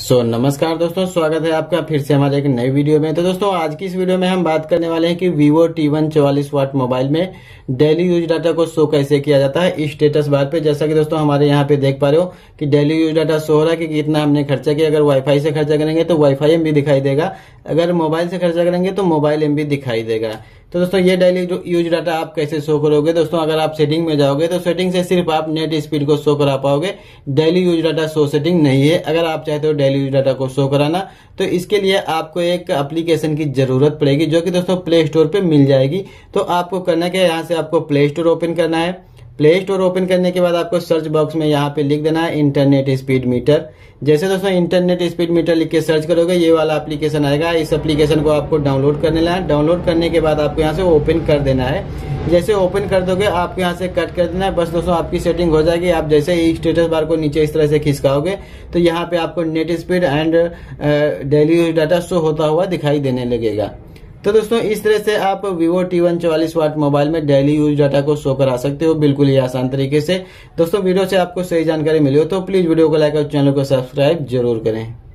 नमस्कार दोस्तों, स्वागत है आपका फिर से हमारे एक नई वीडियो में। तो दोस्तों आज की इस वीडियो में हम बात करने वाले हैं कि Vivo T1 44W मोबाइल में डेली यूज डाटा को शो कैसे किया जाता है स्टेटस बार पे। जैसा कि दोस्तों हमारे यहाँ पे देख पा रहे हो कि डेली यूज डाटा शो हो रहा है कि कितना हमने खर्चा किया। अगर वाईफाई से खर्चा करेंगे तो वाईफाई एमबी दिखाई देगा, अगर मोबाइल से खर्चा करेंगे तो मोबाइल एमबी दिखाई देगा। तो दोस्तों ये डेली यूज डाटा आप कैसे शो करोगे दोस्तों, अगर आप सेटिंग में जाओगे तो सेटिंग से सिर्फ आप नेट स्पीड को शो करा पाओगे, daily use data show setting नहीं है। अगर आप चाहते हो डेली यूज डाटा को शो कराना तो इसके लिए आपको एक एप्लीकेशन की जरूरत पड़ेगी, जो कि दोस्तों प्ले स्टोर पे मिल जाएगी। तो आपको करना क्या है, यहाँ से आपको प्ले स्टोर ओपन करना है। प्ले स्टोर ओपन करने के बाद आपको सर्च बॉक्स में यहाँ पे लिख देना है इंटरनेट स्पीड मीटर। जैसे दोस्तों इंटरनेट स्पीड मीटर लिख के सर्च करोगे ये वाला एप्लीकेशन आएगा। इस एप्लीकेशन को आपको डाउनलोड करने लेना है। डाउनलोड करने के बाद आपको यहाँ से ओपन कर देना है। जैसे ओपन कर दोगे आपको यहाँ से कट कर देना है। बस दोस्तों आपकी सेटिंग हो जाएगी। आप जैसे ही स्टेटस बार को नीचे इस तरह से खिसकाओगे तो यहाँ पे आपको net speed and daily use data show होता हुआ दिखाई देने लगेगा। तो दोस्तों इस तरह से आप Vivo T1 44W मोबाइल में डेली यूज डाटा को शो करा सकते हो बिल्कुल ही आसान तरीके से। दोस्तों वीडियो से आपको सही जानकारी मिली हो तो प्लीज वीडियो को लाइक और चैनल को सब्सक्राइब जरूर करें।